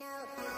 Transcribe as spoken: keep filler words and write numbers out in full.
No.